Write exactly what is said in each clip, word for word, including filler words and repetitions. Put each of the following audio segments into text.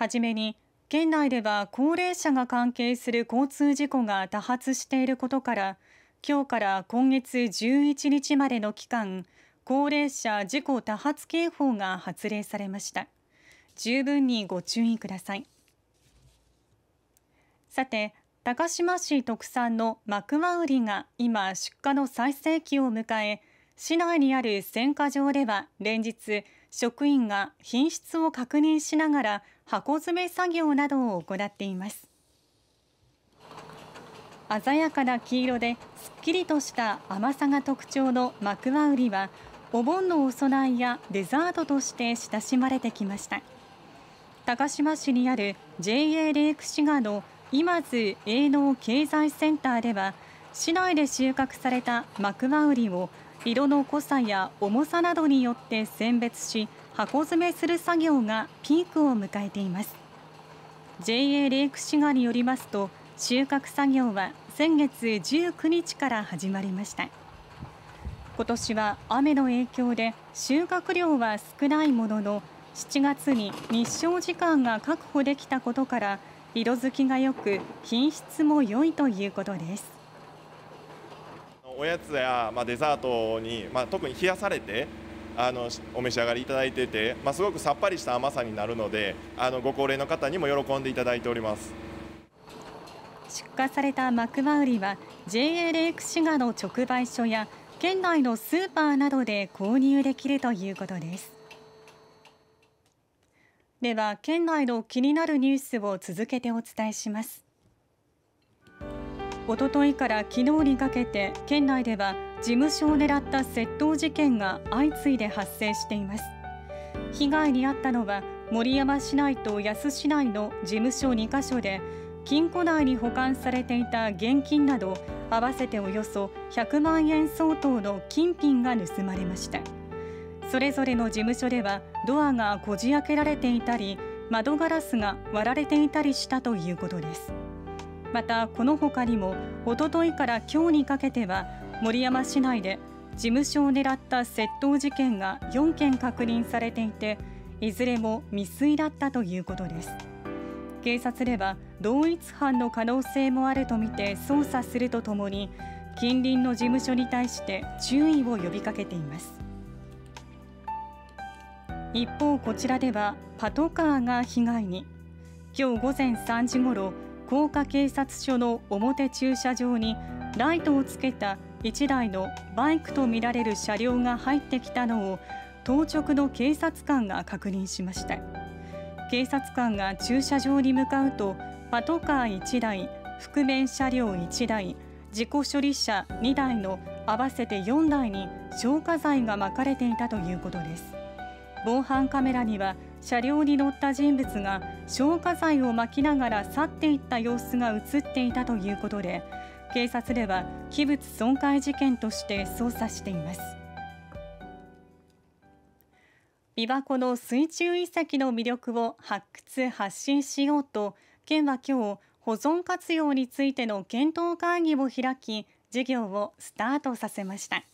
はじめに県内では高齢者が関係する交通事故が多発していることから、きょうから今月じゅういちにちまでの期間、高齢者事故多発警報が発令されました。十分にご注意ください。さて、高島市特産のマクワウリが今出荷の最盛期を迎え、市内にある選果場では連日職員が品質を確認しながら箱詰め作業などを行っています。鮮やかな黄色ですっきりとした甘さが特徴のマクワウリは、お盆のお供えやデザートとして親しまれてきました。高島市にある ジェーエー レイクシガの今津営農経済センターでは、市内で収穫されたマクワウリを色の濃さや重さなどによって選別し、箱詰めする作業がピークを迎えています。ジェーエー レイクシガによりますと、収穫作業は先月じゅうくにちから始まりました。今年は雨の影響で収穫量は少ないものの、しちがつに日照時間が確保できたことから、色づきがよく品質も良いということです。おやつや、まあ、デザートに、まあ、特に冷やされてあのお召し上がりいただいてて、まあ、すごくさっぱりした甘さになるので、あのご高齢の方にも喜んでいただいております。出荷されたマクワウリは ジェーエー レイク滋賀の直売所や県内のスーパーなどで購入できるということです。では、県内の気になるニュースを続けてお伝えします。おとといからきのうにかけて、県内では事務所を狙った窃盗事件が相次いで発生しています。被害に遭ったのは、守山市内と野洲市内の事務所にか所で、金庫内に保管されていた現金など、合わせておよそひゃくまんえん相当の金品が盗まれました。それぞれの事務所ではドアがこじ開けられていたり、窓ガラスが割られていたりしたということです。また、このほかにもおとといからきょうにかけては守山市内で事務所を狙った窃盗事件がよんけん確認されていて、いずれも未遂だったということです。警察では同一犯の可能性もあるとみて捜査するとともに、近隣の事務所に対して注意を呼びかけています。一方、こちらではパトカーが被害に。今日午前さんじごろ、甲賀警察署の表駐車場にライトをつけたいちだいのバイクとみられる車両が入ってきたのを当直の警察官が確認しました。警察官が駐車場に向かうと、パトカーいちだい、覆面車両いちだい、事故処理車にだいの合わせてよんだいに消火剤がまかれていたということです。防犯カメラには車両に乗った人物が消火剤をまきながら去っていった様子が映っていたということで、警察では器物損壊事件として捜査しています。琵琶湖の水中遺跡の魅力を発掘発信しようと、県は今日保存活用についての検討会議を開き、事業をスタートさせました。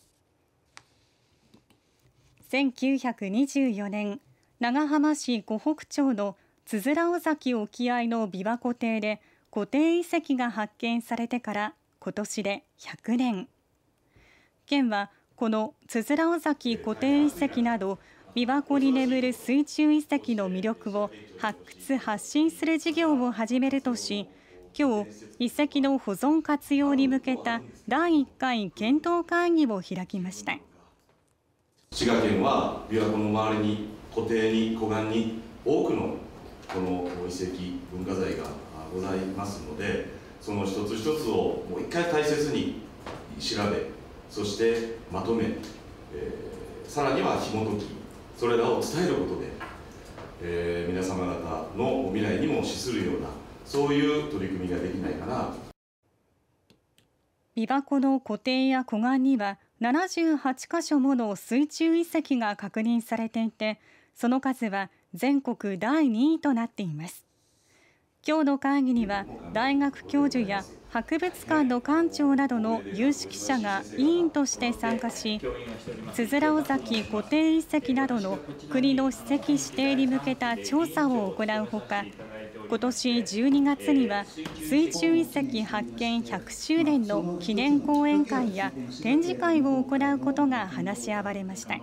せんきゅうひゃくにじゅうよねん、長浜市湖北町のつづら尾崎沖合の琵琶湖底で湖底遺跡が発見されてから今年でひゃくねん。県はこのつづら尾崎湖底遺跡など琵琶湖に眠る水中遺跡の魅力を発掘発信する事業を始めるとし、今日遺跡の保存活用に向けただいいっかい検討会議を開きました。滋賀県は琵琶湖の周りに湖底に湖岸に多くのこの遺跡文化財がございますので、その一つ一つをもう一回大切に調べ、そしてまとめ、えー、さらには紐解き、それらを伝えることで、えー、皆様方の未来にも資するような、そういう取り組みができないかな。琵琶湖の湖底や湖岸にはななじゅうはちかしょもの水中遺跡が確認されていて、その数は全国だいにいとなっています。今日の会議には大学教授や博物館の館長などの有識者が委員として参加し、つづら尾崎御殿遺跡などの国の史跡指定に向けた調査を行うほか、今年じゅうにがつには水中遺跡発見ひゃくしゅうねんの記念講演会や展示会を行うことが話し合われました。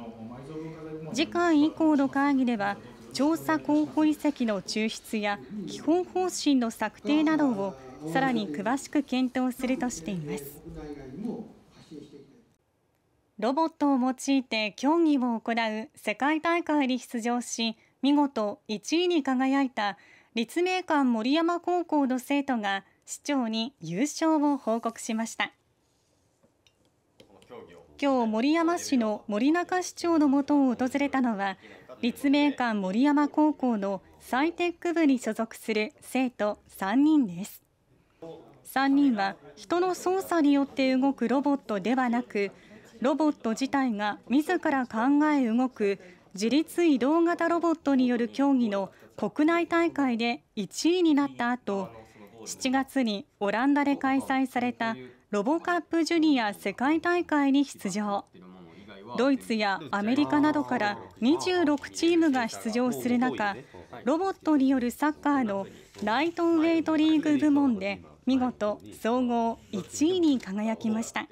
次回以降の会議では、調査候補遺跡の抽出や基本方針の策定などをさらに詳しく検討するとしています。ロボットを用いて競技を行う世界大会に出場し、見事いちいに輝いた立命館守山高校の生徒が市長に優勝を報告しました。今日、守山市の森中市長のもとを訪れたのは、立命館守山高校のサイテック部に所属する生徒さんにんです。さんにんは人の操作によって動くロボットではなく、ロボット自体が自ら考え動く自律移動型ロボットによる競技の国内大会でいちいになった後、しちがつにオランダで開催されたロボカップジュニア世界大会に出場。ドイツやアメリカなどからにじゅうろくチームが出場する中、ロボットによるサッカーのライトウェイトリーグ部門で見事総合いちいに輝きました。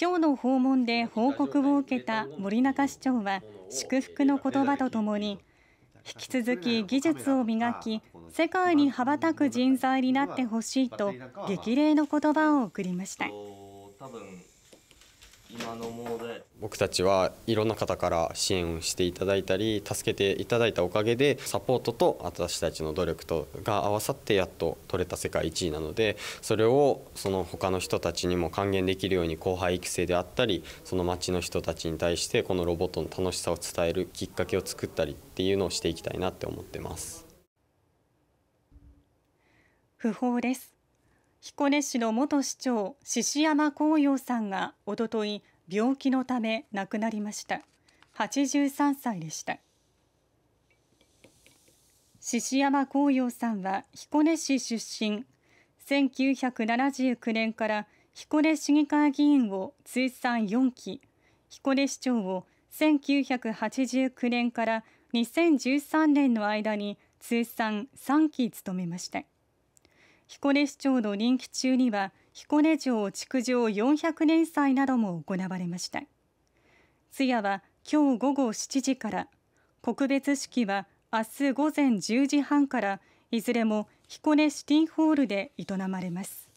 今日の訪問で報告を受けた森中市長は祝福の言葉とともに、引き続き技術を磨き、世界に羽ばたく人材になってほしいと激励の言葉を送りました。僕たちはいろんな方から支援をしていただいたり、助けていただいたおかげで、サポートと私たちの努力とが合わさってやっと取れた世界いちいなので、それをその他の人たちにも還元できるように、後輩育成であったり、その町の人たちに対してこのロボットの楽しさを伝えるきっかけを作ったりっていうのをしていきたいなって思ってます。訃報です。彦根市の元市長、獅山光陽さんがおととい、病気のため亡くなりました。はちじゅうさんさいでした。獅山光陽さんは彦根市出身、せんきゅうひゃくななじゅうきゅうねんから彦根市議会議員を通算よんき、彦根市長をせんきゅうひゃくはちじゅうきゅうねんからにせんじゅうさんねんの間に通算さんき務めました。彦根市長の任期中には彦根城築城よんひゃくねんさいなども行われました。通夜は今日ごごしちじから、告別式は明日午前じゅうじはんからいずれも彦根シティホールで営まれます。